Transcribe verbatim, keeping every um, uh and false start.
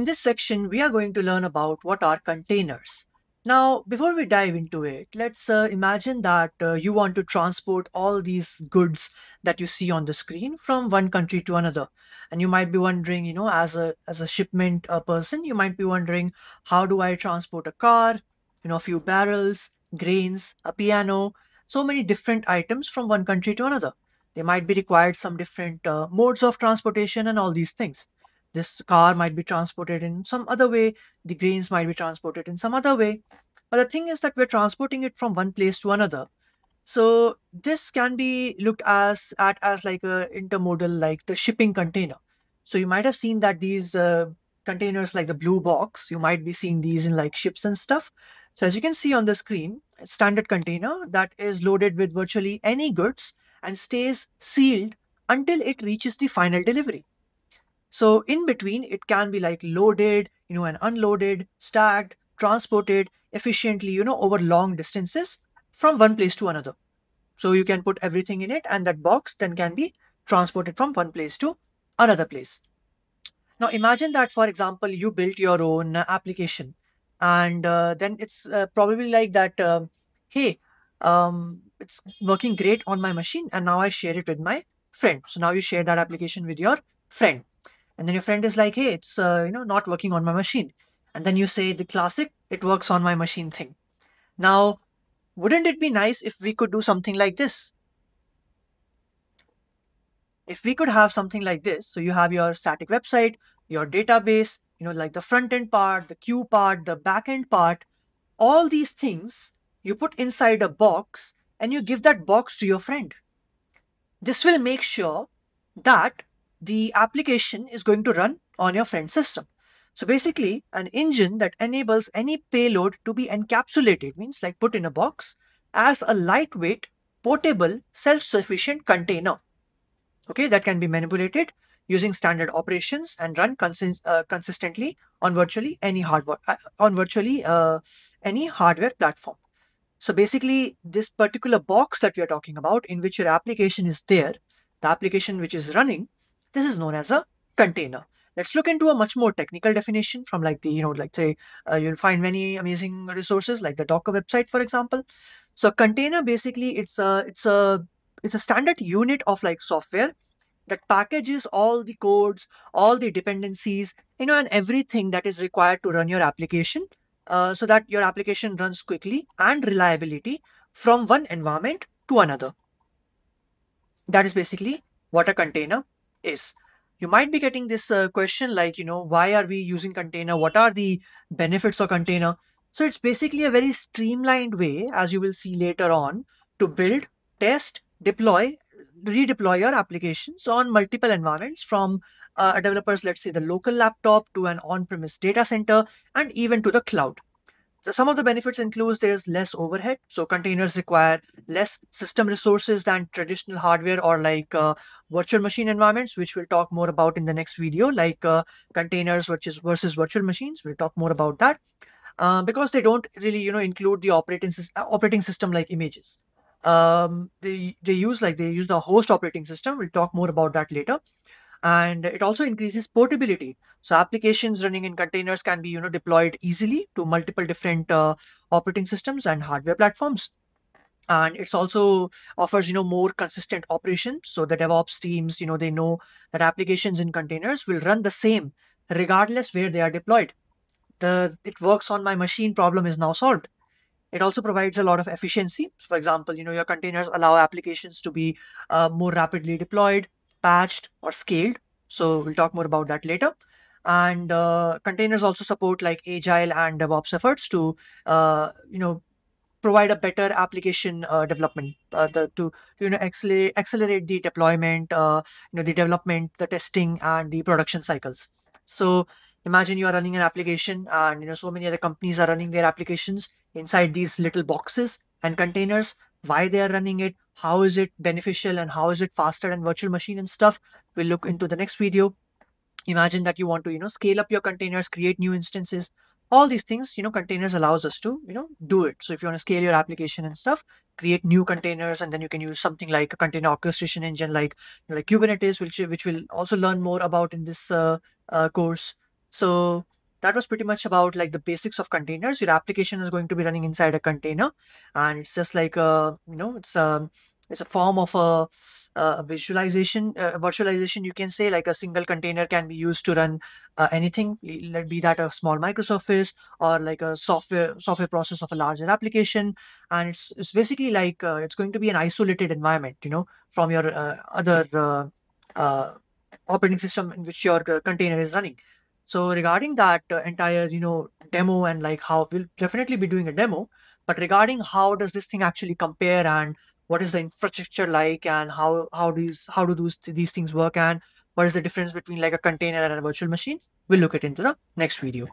In this section, we are going to learn about what are containers. Now, before we dive into it, let's uh, imagine that uh, you want to transport all these goods that you see on the screen from one country to another. And you might be wondering, you know, as a, as a shipment uh, person, you might be wondering, how do I transport a car, you know, a few barrels, grains, a piano, so many different items from one country to another. They might be required some different uh, modes of transportation and all these things. This car might be transported in some other way. The grains might be transported in some other way. But the thing is that we're transporting it from one place to another. So this can be looked as, at as like a intermodal, like the shipping container. So you might have seen that these uh, containers like the blue box, you might be seeing these in like ships and stuff. So as you can see on the screen, a standard container that is loaded with virtually any goods and stays sealed until it reaches the final delivery. So in between, it can be like loaded, you know, and unloaded, stacked, transported efficiently, you know, over long distances from one place to another. So you can put everything in it, and that box then can be transported from one place to another place. Now imagine that, for example, you built your own application, and uh, then it's uh, probably like that, uh, hey, um, it's working great on my machine, and now I share it with my friend. So now you share that application with your friend. And then your friend is like, hey, it's uh, you know not working on my machine. And then you say the classic, it works on my machine thing. Now, wouldn't it be nice if we could do something like this? If we could have something like this, so you have your static website, your database, you know, like the front end part, the queue part, the back end part, all these things you put inside a box and you give that box to your friend. This will make sure that the application is going to run on your friend's system. So basically, an engine that enables any payload to be encapsulated, means like put in a box, as a lightweight, portable, self-sufficient container. Okay, that can be manipulated using standard operations and run cons uh, consistently on virtually any hardware uh, on virtually uh, any hardware platform. So basically, this particular box that we are talking about, in which your application is there, the application which is running, this is known as a container. Let's look into a much more technical definition from like the, you know, like say, uh, you'll find many amazing resources like the Docker website, for example. So a container, basically, it's a, it's a, it's a standard unit of like software that packages all the codes, all the dependencies, you know, and everything that is required to run your application uh, so that your application runs quickly and reliably from one environment to another. That is basically what a container is. You might be getting this uh, question like, you know, why are we using container? What are the benefits of container? So it's basically a very streamlined way, as you will see later on, to build, test, deploy, redeploy your applications on multiple environments from uh, a developer's, let's say, the local laptop to an on-premise data center and even to the cloud. So some of the benefits includes there's less overhead. So containers require less system resources than traditional hardware or like uh, virtual machine environments, which we'll talk more about in the next video, like uh, containers versus, versus virtual machines. We'll talk more about that uh, because they don't really, you know, include the operating, operating system like images. Um, they, they use like they use the host operating system. We'll talk more about that later. And it also increases portability. So applications running in containers can be, you know, deployed easily to multiple different uh, operating systems and hardware platforms. And it's also offers, you know, more consistent operations. So the DevOps teams, you know, they know that applications in containers will run the same regardless where they are deployed. The "it works on my machine" problem is now solved. It also provides a lot of efficiency. For example, you know, your containers allow applications to be uh, more rapidly deployed, patched or scaled. So we'll talk more about that later. And uh, containers also support like agile and DevOps efforts to, uh, you know, provide a better application uh, development uh, the, to, you know, accelerate, accelerate the deployment, uh, you know, the development, the testing and the production cycles. So imagine you are running an application and, you know, so many other companies are running their applications inside these little boxes and containers. Why they are running it, how is it beneficial, and how is it faster than virtual machine and stuff, we'll look into the next video. Imagine that you want to, you know, scale up your containers, create new instances, all these things, you know, containers allows us to, you know, do it. So if you want to scale your application and stuff, create new containers, and then you can use something like a container orchestration engine like, you know, like Kubernetes, which, which we'll also learn more about in this uh, uh, course. So that was pretty much about like the basics of containers. Your application is going to be running inside a container, and it's just like a, you know, it's a, it's a form of a, a visualization, a virtualization, you can say. Like a single container can be used to run uh, anything, let be that a small microservice or like a software software process of a larger application. And it's, it's basically like uh, it's going to be an isolated environment, you know, from your uh, other uh, uh, operating system in which your uh, container is running. So regarding that uh, entire, you know, demo, and like how we'll definitely be doing a demo, but regarding how does this thing actually compare, and what is the infrastructure like, and how how these how do those these things work, and what is the difference between like a container and a virtual machine, we'll look at into the next video.